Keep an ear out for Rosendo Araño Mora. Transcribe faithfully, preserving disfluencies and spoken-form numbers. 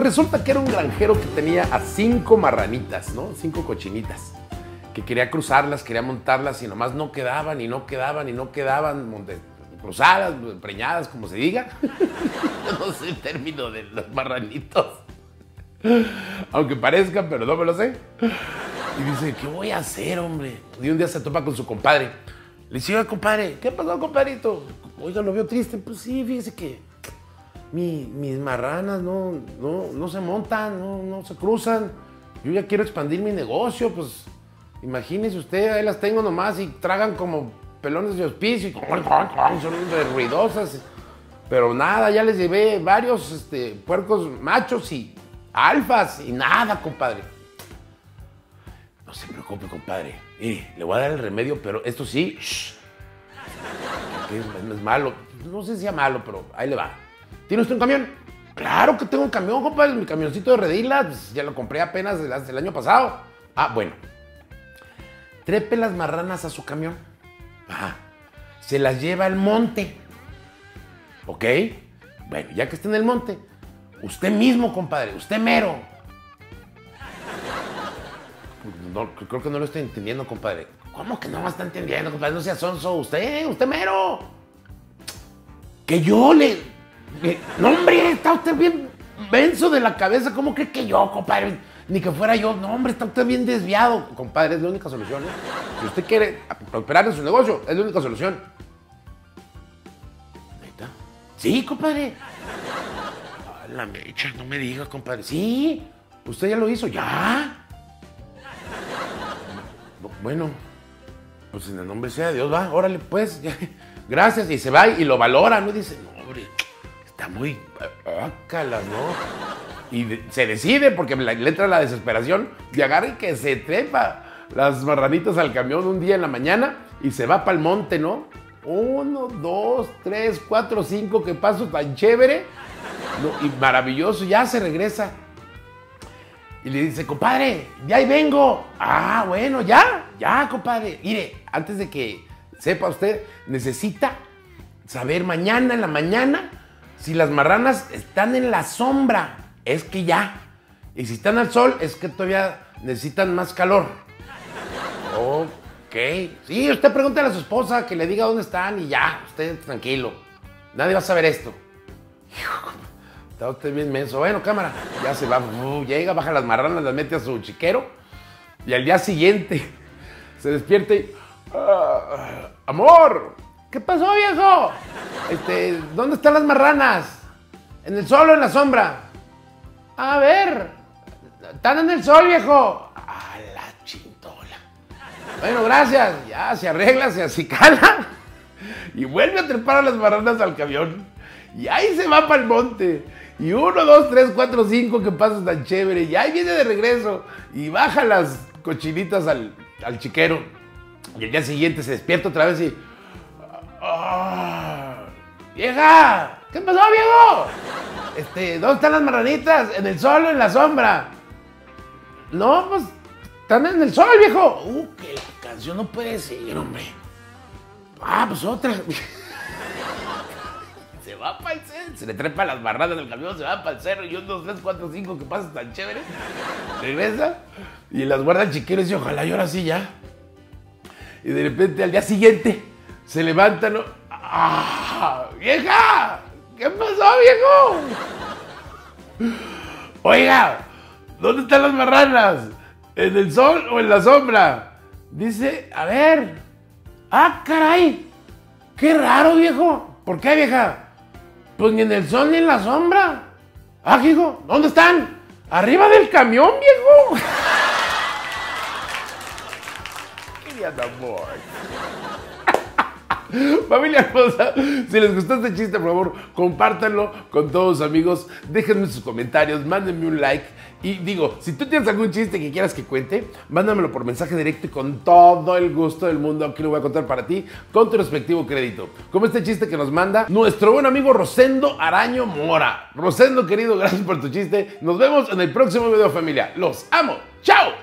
Pues resulta que era un granjero que tenía a cinco marranitas, ¿no? Cinco cochinitas, que quería cruzarlas, quería montarlas y nomás no quedaban y no quedaban y no quedaban, cruzadas, preñadas, como se diga. No sé el término de los marranitos, aunque parezca, pero no me lo sé. Y dice, ¿qué voy a hacer, hombre? Y un día se topa con su compadre. Le dice, oiga, compadre, ¿qué pasó, compadrito? Oiga, lo veo triste. Pues sí, fíjese que mi, mis marranas no, no, no se montan, no, no se cruzan. Yo ya quiero expandir mi negocio, pues imagínese usted, ahí las tengo nomás y tragan como pelones de hospicio y son ruidosas. Pero nada, ya les llevé varios este, puercos machos y alfas y nada, compadre. No se preocupe, compadre. Mire, le voy a dar el remedio, pero esto sí, shh. Es, es malo. No sé si es malo, pero ahí le va. ¿Tiene usted un camión? Claro que tengo un camión, compadre. Mi camioncito de redilas, pues, ya lo compré apenas el, el año pasado. Ah, bueno. Trepe las marranas a su camión. Ajá. Se las lleva al monte. ¿Ok? Bueno, ya que está en el monte, usted mismo, compadre, usted mero. No, creo que no lo estoy entendiendo, compadre. ¿Cómo que no me está entendiendo, compadre? No sea sonso. Usted, usted mero. Que yo le... No, hombre, está usted bien menso de la cabeza. ¿Cómo cree que yo, compadre? Ni que fuera yo. No, hombre, está usted bien desviado. Compadre, es la única solución, ¿eh? Si usted quiere prosperar en su negocio, es la única solución. Ahí está. Sí, compadre. La mecha, no me diga, compadre. Sí, usted ya lo hizo, ya. Bueno, pues en el nombre sea de Dios, va, órale, pues, ya. Gracias, y se va y lo valora, ¿no? Y dice, no, hombre, está muy ácalas, ¿no? Y de, se decide, porque le entra la desesperación, de agarra y que se trepa las marranitas al camión un día en la mañana y se va para el monte, ¿no? Uno, dos, tres, cuatro, cinco, qué paso tan chévere, ¿no? Y maravilloso, ya se regresa. Y le dice, compadre, ya ahí vengo. Ah, bueno, ya, ya, compadre. Mire, antes de que sepa usted, necesita saber mañana en la mañana si las marranas están en la sombra. Es que ya. Y si están al sol, es que todavía necesitan más calor. Ok. Sí, usted pregúntale a su esposa que le diga dónde están y ya, usted tranquilo. Nadie va a saber esto. Hijo, está usted bien menso. Bueno, cámara, ya se va. Uh, llega, baja las marranas, las mete a su chiquero. Y al día siguiente se despierta y... Uh, ¡Amor! ¿Qué pasó, viejo? Este, ¿dónde están las marranas? ¿En el sol o en la sombra? A ver. ¿Están en el sol, viejo? A la chintola. Bueno, gracias. Ya se arregla, se acicala. Y vuelve a trepar a las marranas al camión. Y ahí se va para el monte. Y uno, dos, tres, cuatro, cinco, que pasos tan chévere. Y ahí viene de regreso. Y baja las cochinitas al, al chiquero. Y el día siguiente se despierta otra vez y... Oh, ¡vieja! ¿Qué pasó, viejo? Este, ¿dónde están las marranitas? ¿En el sol o en la sombra? No, pues, están en el sol, viejo. Uh, que la canción no puede seguir, hombre. Ah, pues otra... Se va para el cerro, se le trepa las barradas del camión, se va para el cerro y un, dos, tres, cuatro, cinco, que pasos tan chéveres. Regresa y las guarda el chiquero y dice, ojalá y ahora sí ya. Y de repente al día siguiente se levantan. ¿No? ¡Ah! ¡Vieja! ¿Qué pasó, viejo? Oiga, ¿dónde están las marranas? ¿En el sol o en la sombra? Dice, a ver. ¡Ah, caray! ¡Qué raro, viejo! ¿Por qué, vieja? Pues ni en el sol ni en la sombra. Ah, hijo, ¿dónde están? Arriba del camión, viejo. Quería amor. Familia hermosa, si les gustó este chiste, por favor, compártanlo con todos sus amigos. Déjenme sus comentarios, mándenme un like. Y digo, si tú tienes algún chiste que quieras que cuente, mándamelo por mensaje directo y con todo el gusto del mundo aquí lo voy a contar para ti con tu respectivo crédito. Como este chiste que nos manda nuestro buen amigo Rosendo Araño Mora. Rosendo, querido, gracias por tu chiste. Nos vemos en el próximo video, familia. Los amo. ¡Chao!